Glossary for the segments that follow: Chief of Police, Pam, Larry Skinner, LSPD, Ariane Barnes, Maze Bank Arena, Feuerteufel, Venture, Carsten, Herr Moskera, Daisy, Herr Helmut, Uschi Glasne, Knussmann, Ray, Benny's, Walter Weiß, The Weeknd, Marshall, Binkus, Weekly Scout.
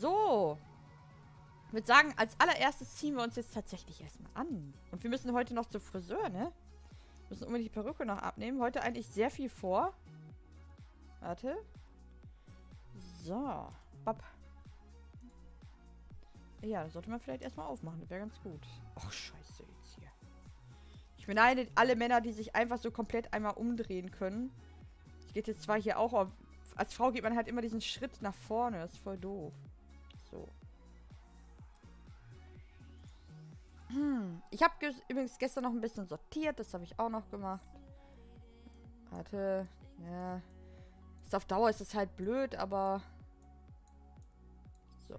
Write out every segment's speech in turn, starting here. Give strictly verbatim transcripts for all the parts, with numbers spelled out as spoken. So. Ich würde sagen, als allererstes ziehen wir uns jetzt tatsächlich erstmal an. Und wir müssen heute noch zum Friseur, ne? Wir müssen unbedingt die Perücke noch abnehmen. Heute eigentlich sehr viel vor. Warte. So. Bap. Ja, das sollte man vielleicht erstmal aufmachen. Das wäre ganz gut. Och, scheiße jetzt hier. Ich beneide alle Männer, die sich einfach so komplett einmal umdrehen können. Das geht jetzt zwar hier auch auf. Als Frau geht man halt immer diesen Schritt nach vorne. Das ist voll doof. So. Hm. Ich habe ge übrigens gestern noch ein bisschen sortiert. Das habe ich auch noch gemacht. Warte. Ja. Ist auf Dauer ist das halt blöd, aber... So.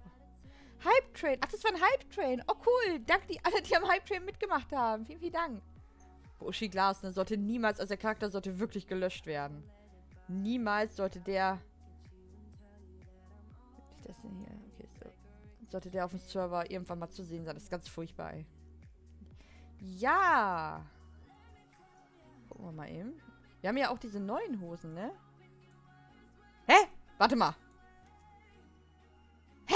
Hype Train. Ach, das war ein Hype Train. Oh, cool. Danke die alle, die am Hype Train mitgemacht haben. Vielen, vielen Dank. Uschi Glasne sollte niemals, also der Charakter sollte wirklich gelöscht werden. Niemals sollte der... Das denn hier? Okay, so. Sollte der auf dem Server irgendwann mal zu sehen sein. Das ist ganz furchtbar, ey. Ja! Gucken wir mal eben. Wir haben ja auch diese neuen Hosen, ne? Hä? Warte mal. Hä?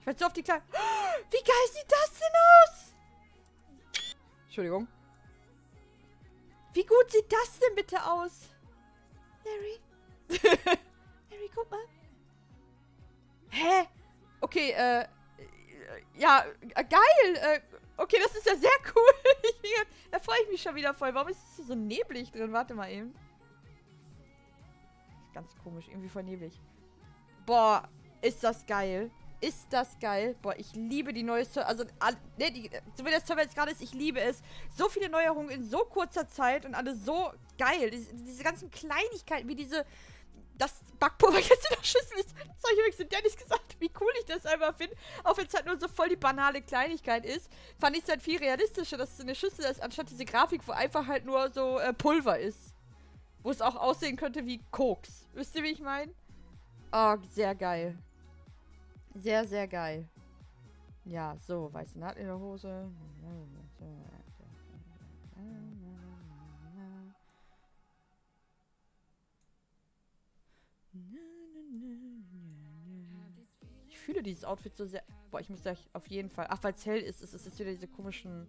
Ich weiß so auf die kleinen... Wie geil sieht das denn aus? Entschuldigung. Wie gut sieht das denn bitte aus? Larry? Larry, guck mal. Hä? Okay, äh... ja, äh, geil! Äh, okay, das ist ja sehr cool. Da freue ich mich schon wieder voll. Warum ist es hier so neblig drin? Warte mal eben. Ganz komisch, irgendwie voll neblig. Boah, ist das geil. Ist das geil. Boah, ich liebe die neue Server. Also, ne, die, so wie das Server jetzt gerade ist, ich liebe es. So viele Neuerungen in so kurzer Zeit und alles so geil. Diese, diese ganzen Kleinigkeiten, wie diese... Das Backpulver jetzt in der Schüssel ist. Das habe ich übrigens dem Dennis gesagt, wie cool ich das einfach finde. Auch wenn es halt nur so voll die banale Kleinigkeit ist, fand ich es halt viel realistischer, dass es in der Schüssel ist, anstatt diese Grafik, wo einfach halt nur so äh, Pulver ist. Wo es auch aussehen könnte wie Koks. Wisst ihr, wie ich meine? Oh, sehr geil. Sehr, sehr geil. Ja, so, weiße Naht in der Hose. Ich fühle dieses Outfit so sehr... Boah, ich muss gleich auf jeden Fall... Ach, weil es hell ist, ist es jetzt wieder diese komischen...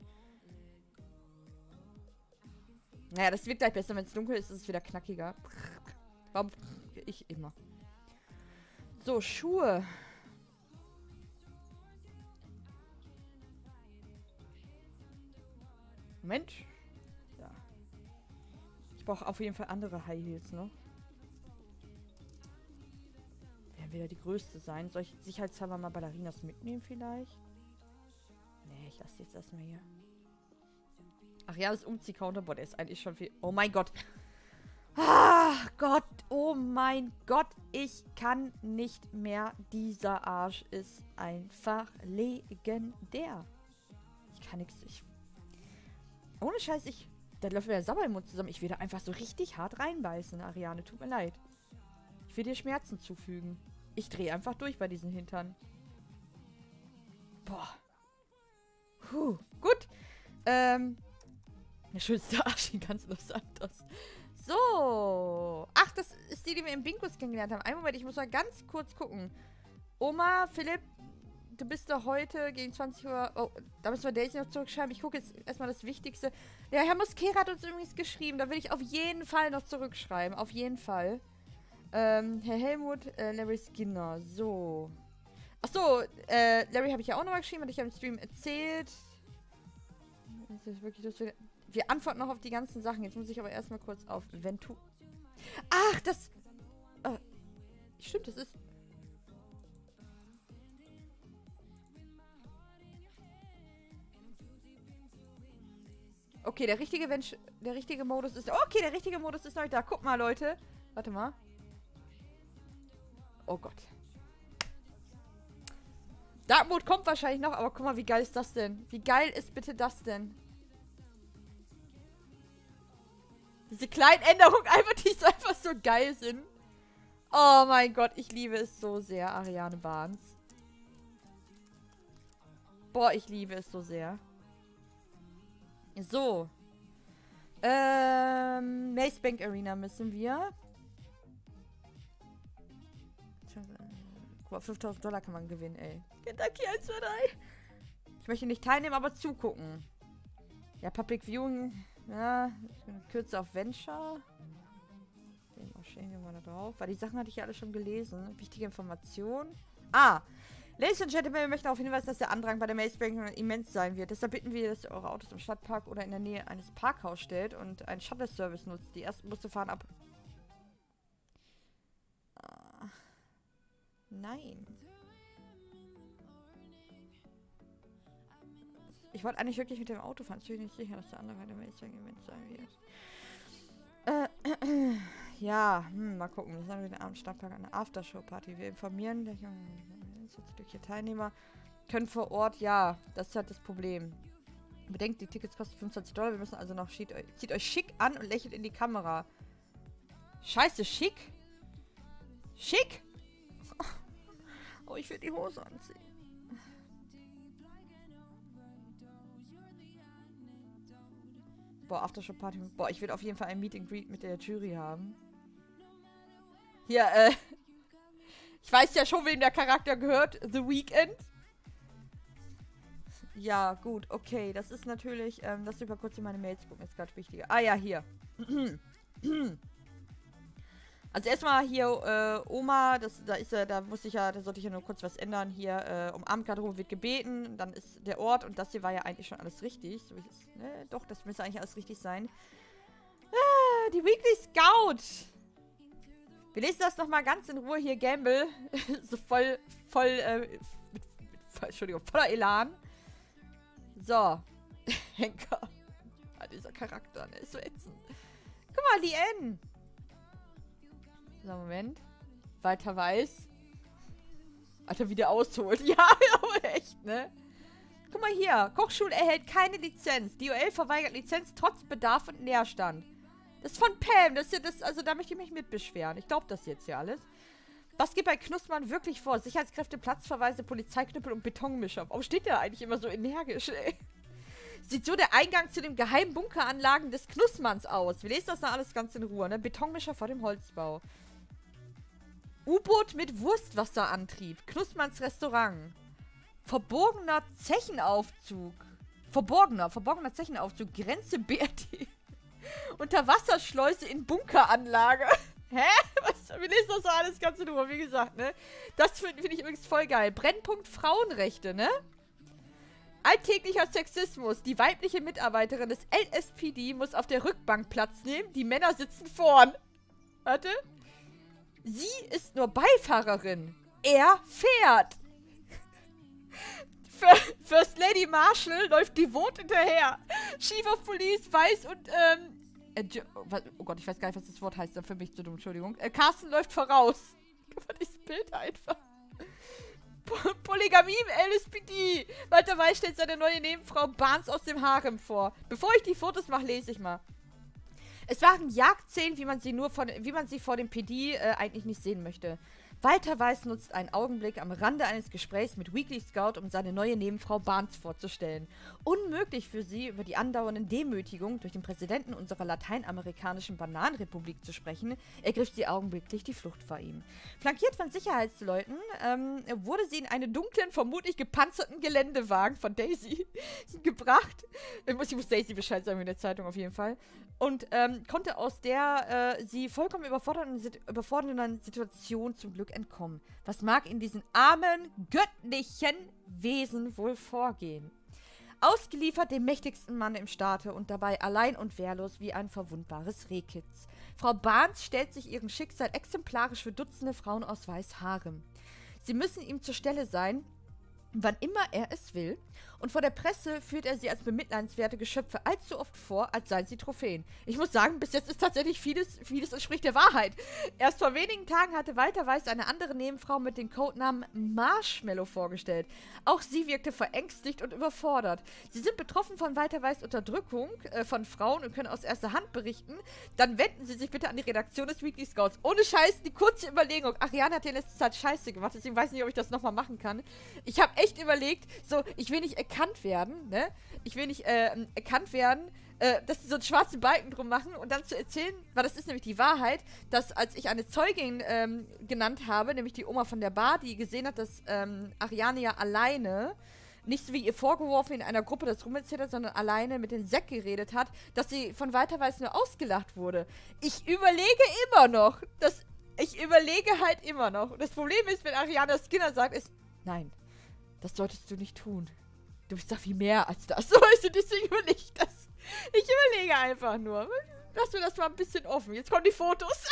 Naja, das wird gleich besser. Wenn es dunkel ist, ist es wieder knackiger. Warum? Ich immer. So, Schuhe. Moment. Ja. Ich brauche auf jeden Fall andere High Heels, ne? Werden wieder die größte sein. Soll ich sicherheitshalber mal Ballerinas mitnehmen vielleicht? Nee, ich lasse jetzt erstmal hier. Ach ja, das Umzieh-Counter. Boah, der ist eigentlich schon viel... Oh mein Gott. Ach Gott. Oh mein Gott. Ich kann nicht mehr. Dieser Arsch ist einfach legendär. Ich kann nichts... Ich... Ohne Scheiß, ich... Da läuft mir der Sabber im Mund zusammen. Ich werde einfach so richtig hart reinbeißen, Ariane. Tut mir leid. Ich will dir Schmerzen zufügen. Ich drehe einfach durch bei diesen Hintern. Boah. Puh. Gut. Ähm... Der schönste Arsch in ganz Los Santos. So. Ach, das ist die, die wir im Binkus kennengelernt haben. Einen Moment, ich muss mal ganz kurz gucken. Oma, Philipp, du bist doch heute gegen zwanzig Uhr... Oh, da müssen wir Daisy noch zurückschreiben. Ich gucke jetzt erstmal das Wichtigste. Der Herr Moskera hat uns übrigens geschrieben. Da will ich auf jeden Fall noch zurückschreiben. Auf jeden Fall. Ähm, Herr Helmut, äh, Larry Skinner. So. Achso, äh, Larry habe ich ja auch nochmal geschrieben. Hatte ich ja im Stream erzählt. Das ist wirklich lustig. Wir antworten noch auf die ganzen Sachen. Jetzt muss ich aber erstmal kurz auf Venture. Ach, das... Äh, stimmt, das ist... Okay, der richtige Venture, der richtige Modus ist... Okay, der richtige Modus ist noch da. Guck mal, Leute. Warte mal. Oh Gott. Dark Mode kommt wahrscheinlich noch, aber guck mal, wie geil ist das denn? Wie geil ist bitte das denn? Diese kleinen Änderungen, einfach, die so einfach so geil sind. Oh mein Gott, ich liebe es so sehr, Ariane Barnes. Boah, ich liebe es so sehr. So. Ähm, Maze Bank Arena müssen wir. fünftausend Dollar kann man gewinnen, ey. Kentucky eins, zwei, drei. Ich möchte nicht teilnehmen, aber zugucken. Ja, Public Viewing. Ja, kürze auf Venture. Den Ausschäden wir mal da drauf. Weil die Sachen hatte ich ja alle schon gelesen. Wichtige Informationen. Ah! Ladies and Gentlemen, wir möchten darauf hinweisen, dass der Andrang bei der Maze Bank immens sein wird. Deshalb bitten wir, dass ihr eure Autos im Stadtpark oder in der Nähe eines Parkhauses stellt und einen Shuttle-Service nutzt. Die ersten Busse fahren ab. Ah. Nein. Ich wollte eigentlich wirklich mit dem Auto fahren. Ich bin nicht sicher, dass der andere bei der Maze Bank immens sein wird. Äh, äh, ja, hm, mal gucken. Das haben wir den Abend Stadtpark, eine Aftershow-Party. Wir informieren gleich durch Teilnehmer können vor Ort, ja, das ist halt das Problem. Bedenkt, die Tickets kosten fünfundzwanzig Dollar, wir müssen also noch, zieht euch, zieht euch schick an und lächelt in die Kamera. Scheiße, schick? Schick? Oh, ich will die Hose anziehen. Boah, Aftershow-Party. Boah, ich will auf jeden Fall ein Meet and Greet mit der Jury haben. Hier, äh... ich weiß ja schon, wem der Charakter gehört. The Weeknd. Ja, gut, okay. Das ist natürlich... Ähm, lass mich mal kurz in meine Mails gucken. Ist gerade wichtiger. Ah ja, hier. Also erstmal hier äh, Oma. Das, da ist ja, da musste ich ja... Da sollte ich ja nur kurz was ändern. Hier äh, um Abendgarderobe wird gebeten. Dann ist der Ort. Und das hier war ja eigentlich schon alles richtig. So, ich, ne? Doch, das müsste eigentlich alles richtig sein. Ah, die Weekly Scout. Wir lesen das nochmal ganz in Ruhe hier, Gamble. So voll, voll, äh, mit, mit, Entschuldigung, voller Elan. So. Henker. Ah, dieser Charakter, der ist so ätzend. Guck mal, die N. So, Moment. Walter Weiß. Alter, wie der ausholt. Ja, aber echt, ne? Guck mal hier. Kochschule erhält keine Lizenz. D O L verweigert Lizenz trotz Bedarf und Leerstand. Das ist von Pam. Das ist ja das, also da möchte ich mich mitbeschweren. Ich glaube das jetzt hier alles. Was geht bei Knussmann wirklich vor? Sicherheitskräfte, Platzverweise, Polizeiknüppel und Betonmischer. Warum steht der eigentlich immer so energisch, ey? Sieht so der Eingang zu den geheimen Bunkeranlagen des Knussmanns aus. Wir lesen das da alles ganz in Ruhe, ne? Betonmischer vor dem Holzbau. U-Boot mit Wurstwasserantrieb. Knussmanns Restaurant. Verborgener Zechenaufzug. Verborgener, verborgener Zechenaufzug. Grenze B R D. Unterwasserschleuse in Bunkeranlage. Hä? Was? Wir lesen das alles ganz in Ruhe, wie gesagt, ne? Das finde find ich übrigens voll geil. Brennpunkt Frauenrechte, ne? Alltäglicher Sexismus. Die weibliche Mitarbeiterin des L S P D muss auf der Rückbank Platz nehmen. Die Männer sitzen vorn. Warte. Sie ist nur Beifahrerin. Er fährt. First Lady Marshall läuft devot hinterher. Chief of Police, Weiß und, ähm... Äh, oh Gott, ich weiß gar nicht, was das Wort heißt. Für mich zu dumm, Entschuldigung. Äh, Carsten läuft voraus. Guck mal, dieses Bild einfach. Polygamie im L S P D. Walter Weiß stellt seine neue Nebenfrau Barnes aus dem Harem vor. Bevor ich die Fotos mache, lese ich mal. Es waren Jagdszenen, wie man sie nur von, wie man sie vor dem P D äh, eigentlich nicht sehen möchte. Walter Weiß nutzt einen Augenblick am Rande eines Gesprächs mit Weekly Scout, um seine neue Nebenfrau Barnes vorzustellen. Unmöglich für sie, über die andauernden Demütigungen durch den Präsidenten unserer lateinamerikanischen Bananenrepublik zu sprechen, ergriff sie augenblicklich die Flucht vor ihm. Flankiert von Sicherheitsleuten ähm, wurde sie in einen dunklen, vermutlich gepanzerten Geländewagen von Daisy gebracht. Ich muss, ich muss Daisy Bescheid sagen in der Zeitung auf jeden Fall. Und ähm, konnte aus der äh, sie vollkommen überfordernden, überfordernden Situation zum Glück entkommen. Was mag in diesen armen, göttlichen Wesen wohl vorgehen? Ausgeliefert dem mächtigsten Mann im Staate und dabei allein und wehrlos wie ein verwundbares Rehkitz. Frau Barnes stellt sich ihrem Schicksal exemplarisch für Dutzende Frauen aus Weißharem. Sie müssen ihm zur Stelle sein, wann immer er es will. Und vor der Presse führt er sie als bemitleidenswerte Geschöpfe allzu oft vor, als seien sie Trophäen. Ich muss sagen, bis jetzt ist tatsächlich vieles, vieles entspricht der Wahrheit. Erst vor wenigen Tagen hatte Walter Weiß eine andere Nebenfrau mit dem Codenamen Marshmallow vorgestellt. Auch sie wirkte verängstigt und überfordert. Sie sind betroffen von Walter Weiß' Unterdrückung äh, von Frauen und können aus erster Hand berichten. Dann wenden Sie sich bitte an die Redaktion des Weekly Scouts. Ohne Scheiß, die kurze Überlegung. Ariane hat ja in letzter Zeit Scheiße gemacht, deswegen weiß ich nicht, ob ich das nochmal machen kann. Ich habe echt überlegt, so, ich will nicht erkannt werden, ne? Ich will nicht äh, erkannt werden, äh, dass sie so einen schwarzen Balken drum machen und dann zu erzählen, weil das ist nämlich die Wahrheit, dass als ich eine Zeugin ähm, genannt habe, nämlich die Oma von der Bar, die gesehen hat, dass ähm, Ariane ja alleine, nicht wie ihr vorgeworfen, in einer Gruppe das rumerzählt hat, sondern alleine mit den Säck geredet hat, dass sie von Walter Weiß nur ausgelacht wurde. Ich überlege immer noch, dass ich überlege halt immer noch. Und das Problem ist, wenn Ariane Skinner sagt, ist, nein, das solltest du nicht tun. Du bist doch viel mehr als das. Also deswegen überlege ich das. Ich überlege einfach nur. Lass mir das mal ein bisschen offen. Jetzt kommen die Fotos.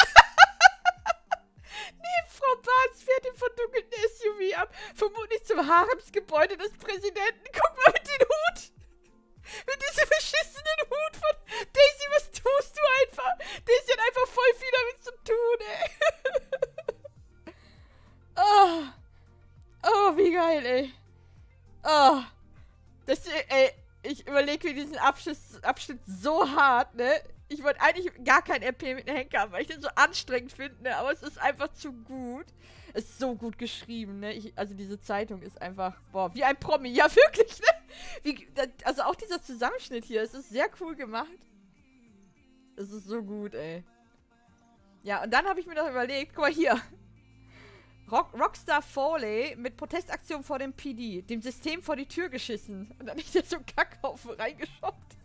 Neben Frau Barnes fährt im verdunkelten S U V ab. Vermutlich zum Haremsgebäude des Präsidenten. Guck mal mit dem Hut. Mit diesem beschissenen Hut von Daisy, was tust du einfach? Daisy hat einfach voll viel damit zu tun, ey. Oh. Oh, wie geil, ey. Oh. Das, ey, ich überlege mir diesen Abschnitt, Abschnitt so hart, ne? Ich wollte eigentlich gar kein R P mit einem Henker haben, weil ich den so anstrengend finde, ne? Aber es ist einfach zu gut. Es ist so gut geschrieben, ne? Ich, also diese Zeitung ist einfach, boah, wie ein Promi. Ja, wirklich, ne? Wie, das, also auch dieser Zusammenschnitt hier, es ist sehr cool gemacht. Es ist so gut, ey. Ja, und dann habe ich mir noch überlegt, guck mal hier. Rock, Rockstar Foley mit Protestaktion vor dem P D, dem System vor die Tür geschissen. Und dann ist er so ein Kackhaufen reingeschobt.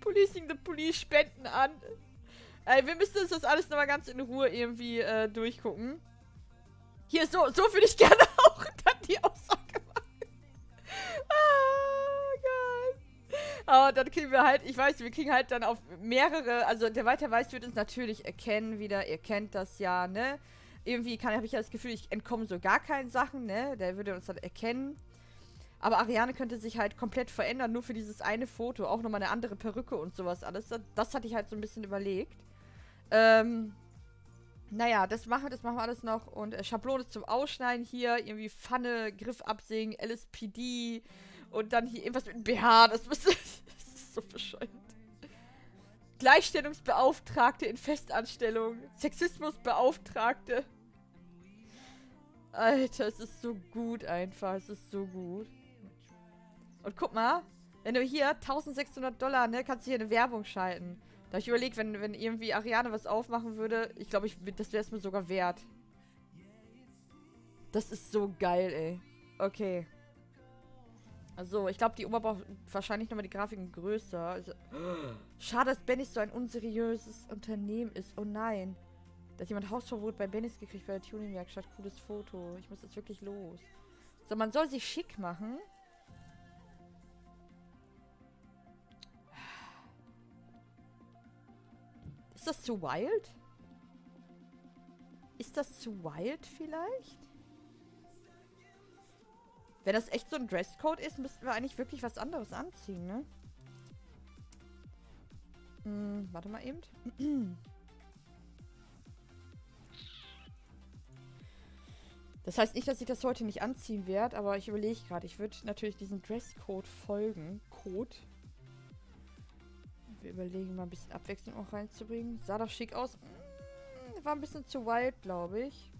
Policing the Police, Spenden an. Ey, wir müssen uns das alles nochmal ganz in Ruhe irgendwie äh, durchgucken. Hier, so, so würde ich gerne auch dann die Aussage machen. Ah, geil. Aber dann kriegen wir halt, ich weiß, wir kriegen halt dann auf mehrere, also der Walter Weiß wird uns natürlich erkennen wieder, ihr kennt das ja, ne? Irgendwie habe ich ja das Gefühl, ich entkomme so gar keinen Sachen, ne? Der würde uns dann erkennen. Aber Ariane könnte sich halt komplett verändern, nur für dieses eine Foto. Auch nochmal eine andere Perücke und sowas alles. Das, das hatte ich halt so ein bisschen überlegt. Ähm, naja, das machen, das machen wir alles noch. Und äh, Schablone zum Ausschneiden hier. Irgendwie Pfanne, Griff absägen, L S P D. Und dann hier irgendwas mit einem B H. Das, das ist so bescheuert. Gleichstellungsbeauftragte in Festanstellung. Sexismusbeauftragte. Alter, es ist so gut einfach. Es ist so gut. Und guck mal, wenn du hier tausendsechshundert Dollar, ne, kannst du hier eine Werbung schalten. Da habe ich überlegt, wenn, wenn irgendwie Ariane was aufmachen würde, ich glaube, ich, das wäre es mir sogar wert. Das ist so geil, ey. Okay. Also, ich glaube, die Oma braucht wahrscheinlich nochmal die Grafiken größer. Also, schade, dass Benny's so ein unseriöses Unternehmen ist. Oh nein. Da hat jemand Hausverbot bei Benny's gekriegt, bei der Tuning-Werkstatt. Cooles Foto. Ich muss jetzt wirklich los. So, man soll sich schick machen. Ist das zu wild? Ist das zu wild vielleicht? Wenn das echt so ein Dresscode ist, müssten wir eigentlich wirklich was anderes anziehen, ne? Hm, warte mal eben. Das heißt nicht, dass ich das heute nicht anziehen werde, aber ich überlege gerade. Ich würde natürlich diesem Dresscode folgen. Code. Wir überlegen mal ein bisschen Abwechslung auch reinzubringen. Sah doch schick aus. War ein bisschen zu wild, glaube ich.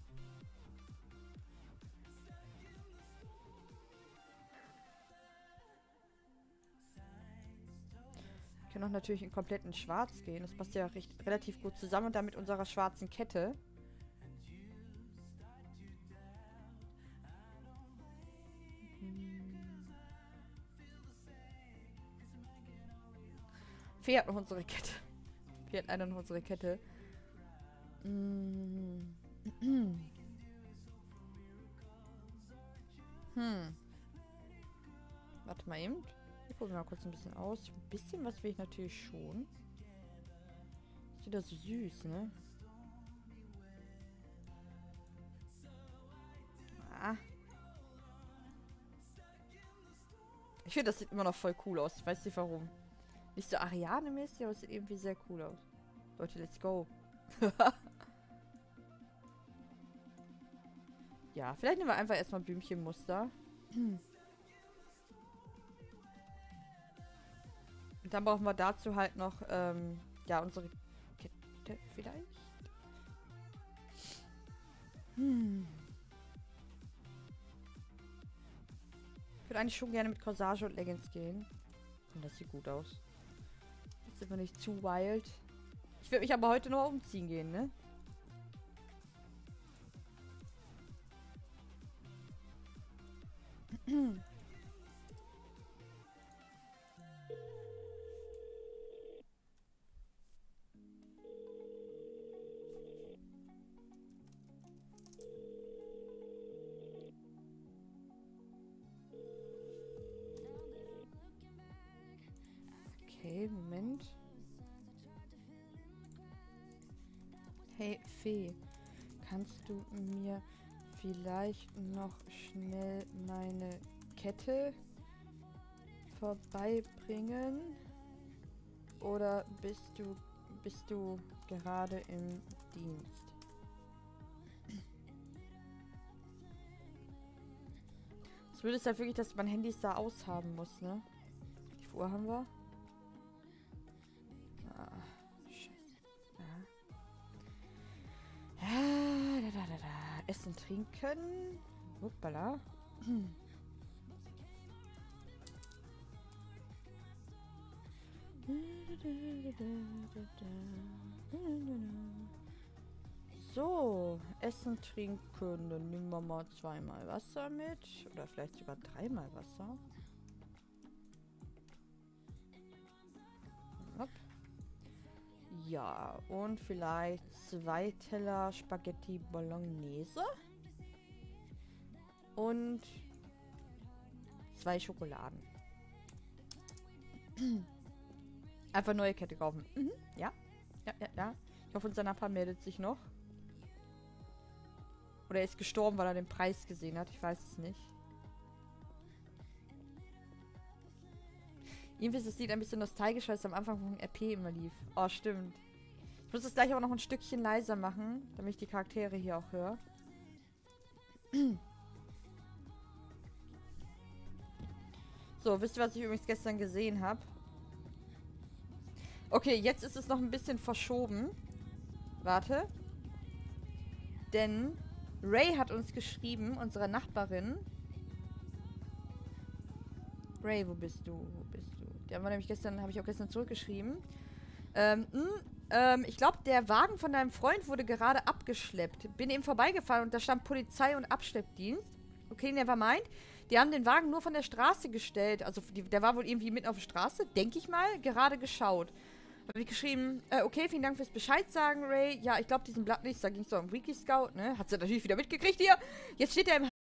Ich kann auch natürlich in kompletten Schwarz gehen. Das passt ja recht, relativ gut zusammen und dann mit unserer schwarzen Kette. Fährt noch unsere Kette. Fährt einer noch unsere Kette. Hm. Hm. Warte mal eben. Ich probiere mal kurz ein bisschen aus. Ein bisschen was will ich natürlich schon. Ist wieder so süß, ne? Ah. Ich finde, das sieht immer noch voll cool aus. Ich weiß nicht warum. Nicht so Ariane-mäßig, aber es sieht irgendwie sehr cool aus. Leute, let's go. Ja, vielleicht nehmen wir einfach erstmal ein Blümchenmuster. Und dann brauchen wir dazu halt noch, ähm, ja, unsere Kette vielleicht. Hm. Ich würde eigentlich schon gerne mit Corsage und Leggings gehen. Und das sieht gut aus. Jetzt sind wir nicht zu wild. Ich würde mich aber heute noch umziehen gehen, ne? Okay, Moment. Hey, Fee, kannst du mir vielleicht noch schnell meine Kette vorbeibringen? Oder bist du, bist du gerade im Dienst? Das Blöde ist halt wirklich, dass man Handys da aushaben muss, ne? Wie viel Uhr haben wir? Essen, trinken. Hoppala. So, Essen, trinken. Dann nehmen wir mal zweimal Wasser mit. Oder vielleicht sogar dreimal Wasser. Hopp. Ja, und vielleicht zwei Teller Spaghetti Bolognese und zwei Schokoladen. Einfach neue Kette kaufen. Mhm. Ja, ja, ja, ja. Ich hoffe, unser Nachbar meldet sich noch. Oder er ist gestorben, weil er den Preis gesehen hat. Ich weiß es nicht. Irgendwie ist das Lied ein bisschen nostalgisch, weil es am Anfang von R P immer lief. Oh, stimmt. Ich muss das gleich aber noch ein Stückchen leiser machen, damit ich die Charaktere hier auch höre. So, wisst ihr, was ich übrigens gestern gesehen habe? Okay, jetzt ist es noch ein bisschen verschoben. Warte. Denn Ray hat uns geschrieben, unsere Nachbarin. Ray, wo bist du? Wo bist du? Der war nämlich gestern, habe ich auch gestern zurückgeschrieben. Ähm, mh, ähm, ich glaube, der Wagen von deinem Freund wurde gerade abgeschleppt. Bin eben vorbeigefahren und da stand Polizei und Abschleppdienst. Okay, never mind. Die haben den Wagen nur von der Straße gestellt. Also, die, der war wohl irgendwie mitten auf der Straße, denke ich mal, gerade geschaut. Habe ich geschrieben, äh, okay, vielen Dank fürs Bescheid sagen, Ray. Ja, ich glaube, diesen Blatt nicht. Da ging es doch um Weekly Scout, ne? Hat sie natürlich wieder mitgekriegt hier. Jetzt steht er im